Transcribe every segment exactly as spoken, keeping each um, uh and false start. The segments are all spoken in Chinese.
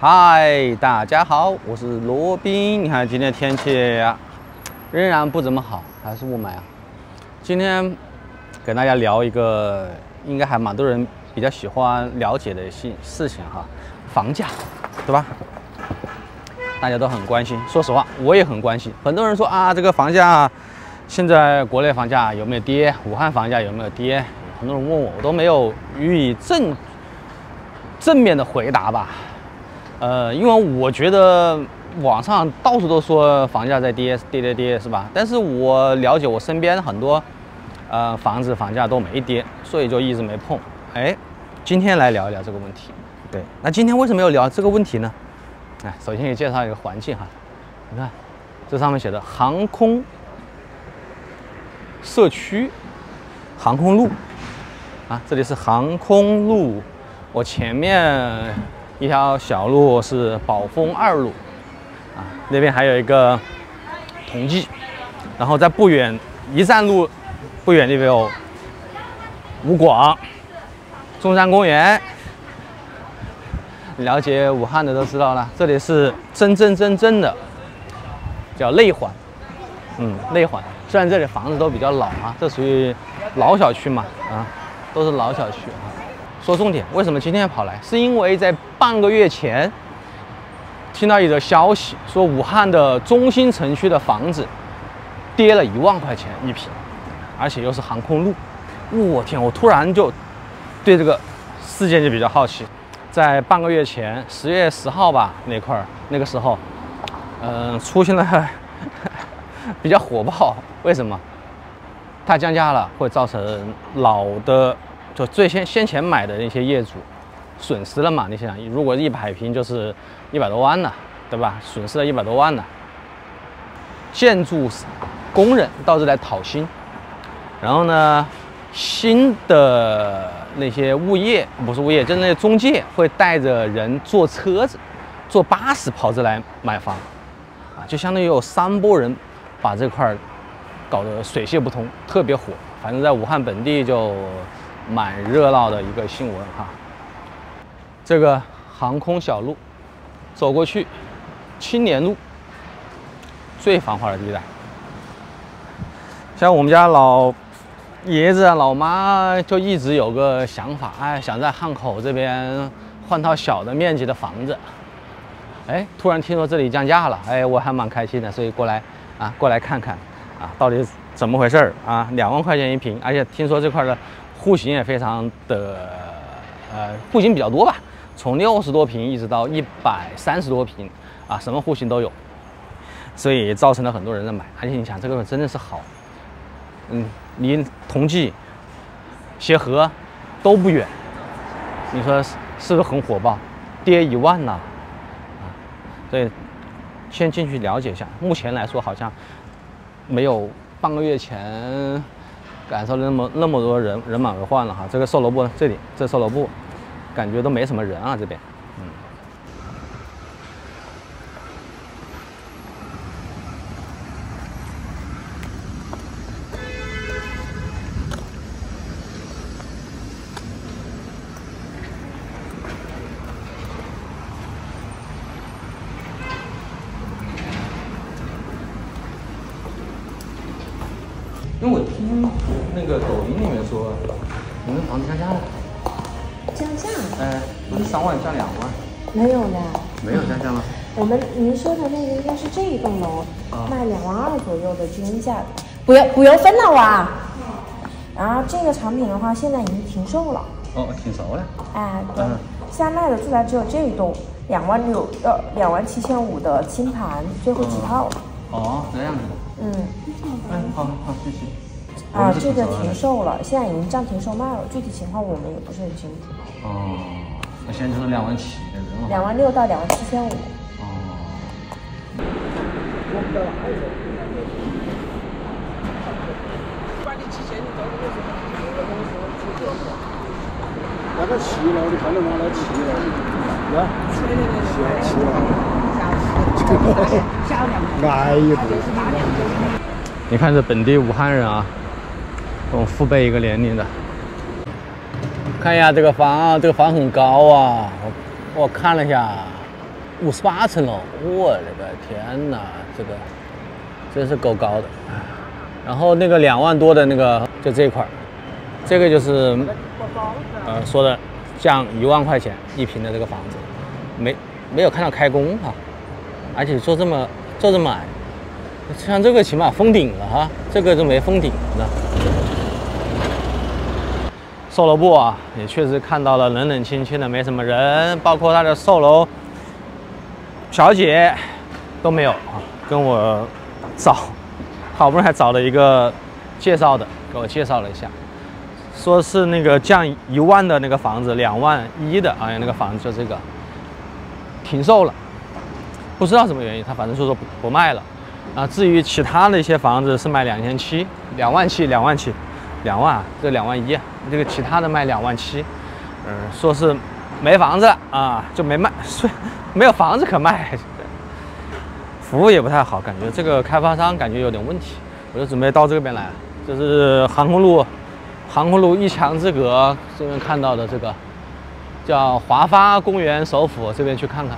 嗨，大家好，我是罗宾。你看今天天气仍然不怎么好，还是雾霾啊。今天给大家聊一个应该还蛮多人比较喜欢了解的事情哈，房价，对吧？大家都很关心。说实话，我也很关心。很多人说啊，这个房价现在国内房价有没有跌？武汉房价有没有跌？很多人问我，我都没有予以正正面的回答吧。 呃，因为我觉得网上到处都说房价在跌，跌跌跌，是吧？但是我了解我身边很多，呃，房子房价都没跌，所以就一直没碰。哎，今天来聊一聊这个问题。对，那今天为什么要聊这个问题呢？哎，首先给介绍一个环境哈，你看这上面写的航空社区、航空路啊，这里是航空路，我前面。 一条小路是宝丰二路，啊，那边还有一个同济，然后在不远一站路不远那边有武广、中山公园。了解武汉的都知道了，这里是真真真正的叫内环，嗯，内环。虽然这里房子都比较老啊，这属于老小区嘛，啊，都是老小区啊。 说重点，为什么今天跑来？是因为在半个月前听到一则消息，说武汉的中心城区的房子跌了一万块钱一平，而且又是航空路。我天！我突然就对这个事件就比较好奇。在半个月前，十月十号吧那块儿，那个时候，嗯、呃，出现了呵呵比较火爆。为什么？它降价了，会造成老的。 就最先先前买的那些业主损失了嘛？你想，如果一百平就是一百多万了，对吧？损失了一百多万了。建筑工人到这来讨薪，然后呢，新的那些物业不是物业，就是那些中介会带着人坐车子、坐巴士跑这来买房，啊，就相当于有三拨人把这块搞得水泄不通，特别火。反正在武汉本地就。 蛮热闹的一个新闻哈，这个航空小路走过去，青年路最繁华的地带。像我们家老爷子啊、老妈就一直有个想法，哎，想在汉口这边换套小的面积的房子。哎，突然听说这里降价了，哎，我还蛮开心的，所以过来啊，过来看看啊，到底怎么回事啊？两万块钱一平，而且听说这块的。 户型也非常的，呃，户型比较多吧，从六十多平一直到一百三十多平，啊，什么户型都有，所以造成了很多人在买。而且你想，这个真的是好，嗯，离同济、协和都不远，你说是不是很火爆？跌一万了，啊，所以先进去了解一下。目前来说，好像没有半个月前。 感受了那么那么多人人满为患了哈，这个售楼部这里这售楼部，感觉都没什么人啊这边，嗯。因为我听。 那个抖音里面说，你们房子降价了，降价？哎，不是三万降两万？没有的，没有降价吗？我们您说的那个应该是这一栋楼卖两万二左右的均价，不要不要分了哇！然后这个产品的话，现在已经停售了。哦，停售了。哎，对，现在卖的住宅只有这一栋两万六呃两万七千五的新盘最后几套。哦，这样子。嗯。哎，好，好，谢谢。 啊，这个停售了，现在已经暂停售卖了，具体情况我们也不是很清楚。哦，那现在就是两万七的人了。两万六到两万七千五。哦。那个七楼的，还能拿来七楼的，啊？七楼。七楼。哎呀！你看这本地武汉人啊。 我父辈一个年龄的，看一下这个房啊，这个房很高啊，我我看了一下，五十八层楼，我的个天哪，这个真是够高的。然后那个两万多的那个，就这一块，这个就是呃说的降一万块钱一平的这个房子，没没有看到开工哈、啊，而且做这么做这么矮，像这个起码封顶了哈、啊，这个就没封顶呢。售楼部啊，也确实看到了冷冷清清的，没什么人，包括它的售楼。 小姐都没有啊，跟我找，好不容易还找了一个介绍的，给我介绍了一下，说是那个降一万的那个房子，两万一的啊，那个房子就这个停售了，不知道什么原因，他反正说说不不卖了啊。至于其他的一些房子是卖两千七、两万七、两万七、两万，这两万一，这个其他的卖两万七，嗯，说是没房子啊，就没卖，所以。 没有房子可卖，服务也不太好，感觉这个开发商感觉有点问题。我就准备到这边来了，这是航空路，航空路一墙之隔，这边看到的这个叫华发公园首府，这边去看看。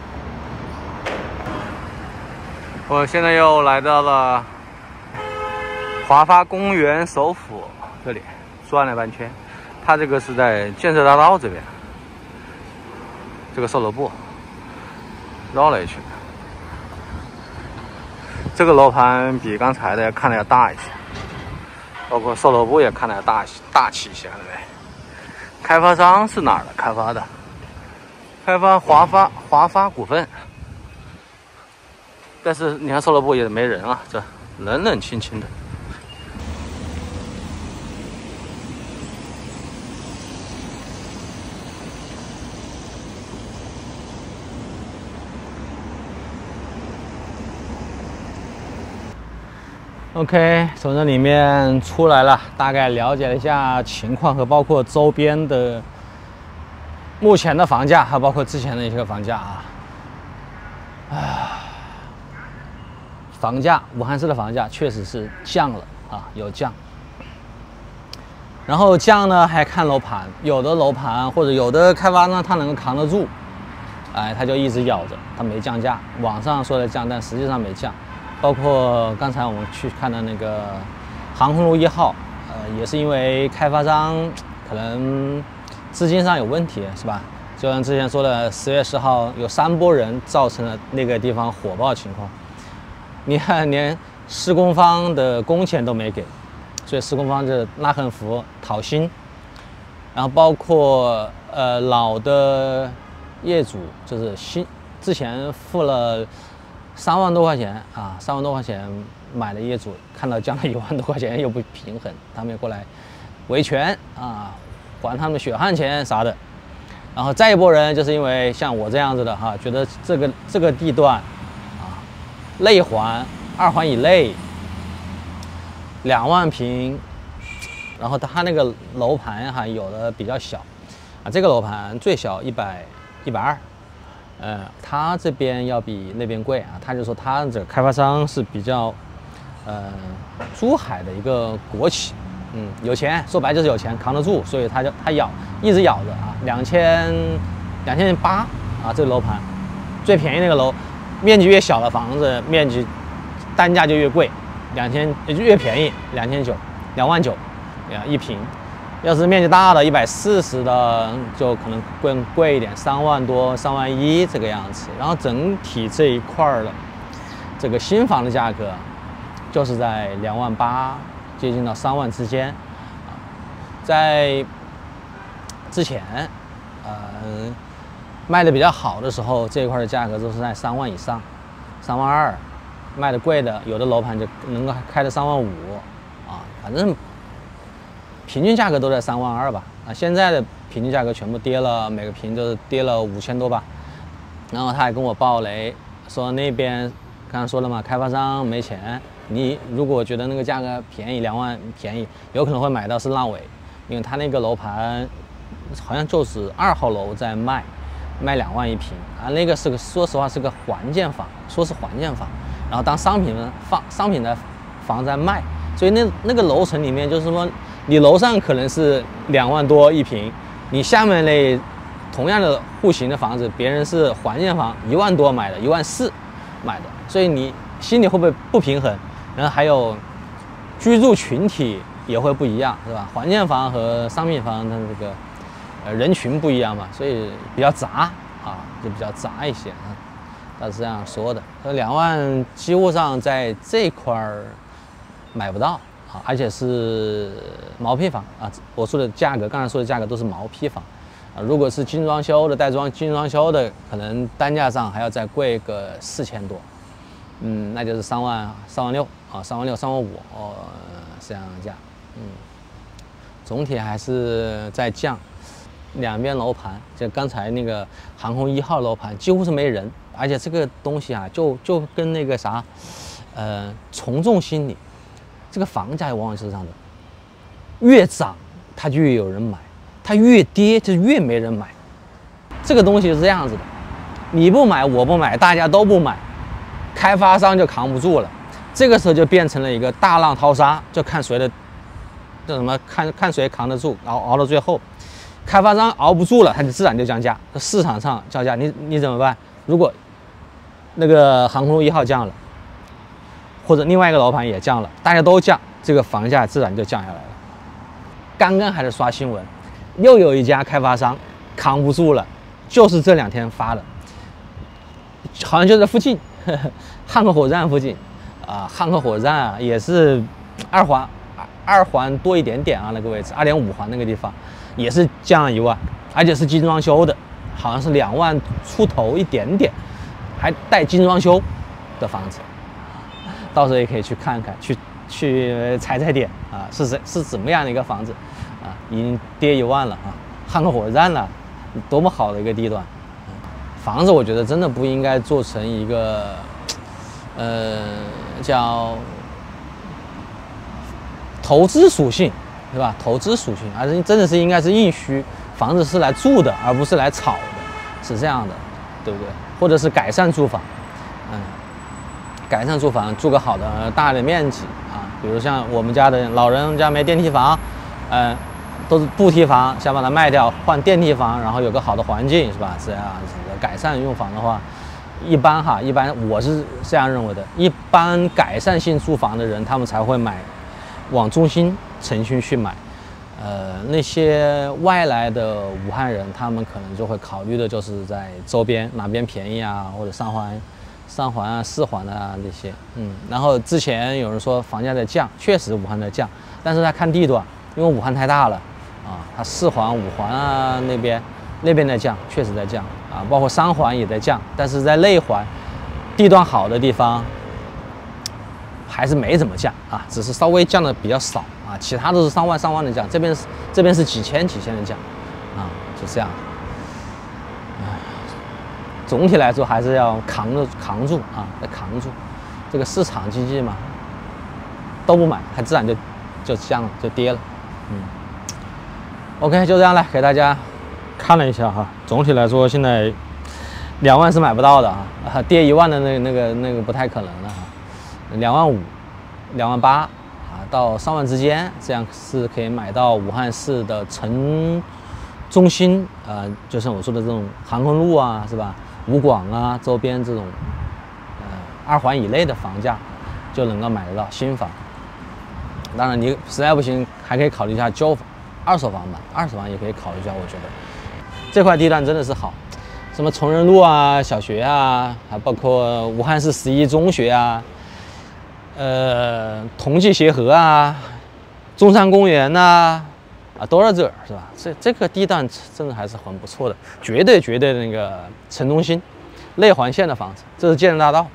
我现在又来到了华发公园首府这里，转了半圈，它这个是在建设大道这边，这个售楼部。 绕了一圈，这个楼盘比刚才的看的要大一些，包括售楼部也看的要大大气一些，对不对？开发商是哪儿的？开发的？开发华发华发股份。但是你看售楼部也没人啊，这冷冷清清的。OK， 从这里面出来了，大概了解了一下情况和包括周边的目前的房价，还包括之前的一些房价啊。啊，房价，武汉市的房价确实是降了啊，有降。然后降呢，还看楼盘，有的楼盘或者有的开发商他能够扛得住，哎，他就一直咬着，他没降价。网上说的降，但实际上没降。 包括刚才我们去看的那个航空路一号，呃，也是因为开发商可能资金上有问题，是吧？就像之前说的，十月十号有三波人造成了那个地方火爆情况。你看，连施工方的工钱都没给，所以施工方就拉横幅讨薪。然后包括呃老的业主，就是新之前付了。 三万多块钱啊，三万多块钱买的业主看到降了一万多块钱又不平衡，他们也过来维权啊，还他们血汗钱啥的。然后再一波人就是因为像我这样子的哈、啊，觉得这个这个地段啊，内环、二环以内两万平，然后他那个楼盘哈、啊、有的比较小啊，这个楼盘最小一百一百二。 呃，他这边要比那边贵啊，他就说他这个开发商是比较，呃，珠海的一个国企，嗯，有钱，说白就是有钱，扛得住，所以他就他咬，一直咬着啊，两千两千八啊，这个楼盘最便宜那个楼，面积越小的房子面积单价就越贵，两千也就越便宜，两千九，两万九，啊一平，要是面积大的，一百四十的就可能更贵一点，三万多、三万一这个样子。然后整体这一块儿的这个新房的价格，就是在两万八接近到三万之间。在之前，呃，卖的比较好的时候，这一块的价格都是在三万以上，三万二。卖的贵的，有的楼盘就能够开到三万五啊，反正。 平均价格都在三万二吧，啊，现在的平均价格全部跌了，每个平都是跌了五千多吧。然后他还跟我爆雷，说那边刚刚说了嘛，开发商没钱，你如果觉得那个价格便宜，两万便宜，有可能会买到是烂尾，因为他那个楼盘好像就是二号楼在卖，卖两万一平啊，那个是个说实话是个还建房，说是还建房，然后当商品放商品的房在卖，所以那那个楼层里面就是说。 你楼上可能是两万多一平，你下面那同样的户型的房子，别人是还原房一万多买的，一万四买的，所以你心里会不会不平衡？然后还有居住群体也会不一样，是吧？还原房和商品房它这个呃人群不一样嘛，所以比较杂啊，就比较杂一些啊。他是这样说的，说两万几乎上在这块儿买不到啊，而且是毛坯房啊。我说的价格，刚才说的价格都是毛坯房。 啊，如果是精装修的带装精装修的，可能单价上还要再贵个四千多，嗯，那就是三万三万六啊，三万六三万五哦，这样的价，嗯，总体还是在降。两边楼盘，就刚才那个航空一号楼盘几乎是没人，而且这个东西啊，就就跟那个啥，呃，从众心理，这个房价往往是这样的，越涨它就越有人买。 它越跌就越没人买，这个东西是这样子的，你不买我不买，大家都不买，开发商就扛不住了，这个时候就变成了一个大浪淘沙，就看谁的，叫什么看看谁扛得住，熬熬到最后，开发商熬不住了，他就自然就降价，市场上降价，你你怎么办？如果那个航空一号降了，或者另外一个楼盘也降了，大家都降，这个房价自然就降下来了。刚刚还在刷新闻。 又有一家开发商扛不住了，就是这两天发的，好像就在附近，呵呵汉口火车站附近，啊，汉口火车站啊也是二环二环多一点点啊那个位置，二点五环那个地方也是降了一万，而且是精装修的，好像是两万出头一点点，还带精装修的房子，到时候也可以去看看，去去踩踩点啊，是怎是怎么样的一个房子。 啊，已经跌一万了啊！汉口火车站了，多么好的一个地段！房子我觉得真的不应该做成一个，呃，叫投资属性，对吧？投资属性，而是真的是应该是硬需，房子是来住的，而不是来炒的，是这样的，对不对？或者是改善住房，嗯，改善住房，住个好的、大的面积啊，比如像我们家的老人家没电梯房。 嗯，都是步梯房，想把它卖掉，换电梯房，然后有个好的环境，是吧？这样子的改善用房的话，一般哈，一般我是这样认为的，一般改善性住房的人，他们才会买，往中心城区去买。呃，那些外来的武汉人，他们可能就会考虑的就是在周边哪边便宜啊，或者上环、上环啊、四环啊那些。嗯，然后之前有人说房价在降，确实武汉在降，但是他看地段。 因为武汉太大了，啊，它四环、五环啊那边，那边在降，确实在降啊，包括三环也在降，但是在内环，地段好的地方，还是没怎么降啊，只是稍微降的比较少啊，其他都是上万、上万的降，这边是这边是几千、几千的降，啊，就这样。总体来说还是要扛着扛住啊，要扛住，这个市场经济嘛，都不买，它自然就就降了，就跌了。 嗯 ，OK， 就这样了，给大家看了一下哈。总体来说，现在两万是买不到的啊，跌一万的那那个那个不太可能了哈。两万五、两万八啊，到三万之间，这样是可以买到武汉市的城中心啊、呃，就像我说的这种航空路啊，是吧？武广啊，周边这种呃二环以内的房价就能够买得到新房。 当然，你实在不行，还可以考虑一下旧房、二手房吧。二手房也可以考虑一下，我觉得这块地段真的是好，什么崇仁路啊、小学啊，还包括武汉市十一中学啊，呃，同济协和啊，中山公园呐、啊，啊，都在这儿是吧？这这个地段真的还是很不错的，绝对绝对的那个城中心、内环线的房子，这是建设大道。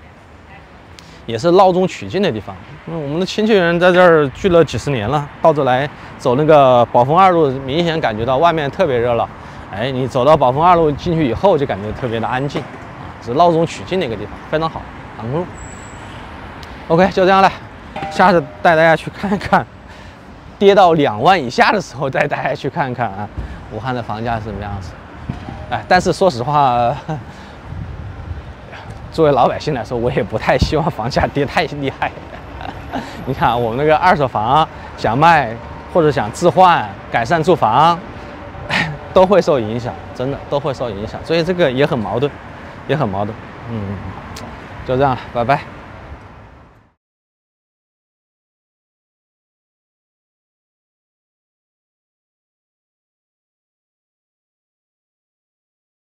也是闹中取静的地方。那我们的亲戚人在这儿聚了几十年了，到这来走那个宝丰二路，明显感觉到外面特别热闹。哎，你走到宝丰二路进去以后，就感觉特别的安静啊，是闹中取静的一个地方，非常好。航空路。OK， 就这样了。下次带大家去看一看，跌到两万以下的时候，带大家去看看啊，武汉的房价是什么样子。哎，但是说实话。 作为老百姓来说，我也不太希望房价跌太厉害。你看，我们那个二手房想卖或者想置换、改善住房，都会受影响，真的都会受影响，所以这个也很矛盾，也很矛盾。嗯，就这样了，拜拜。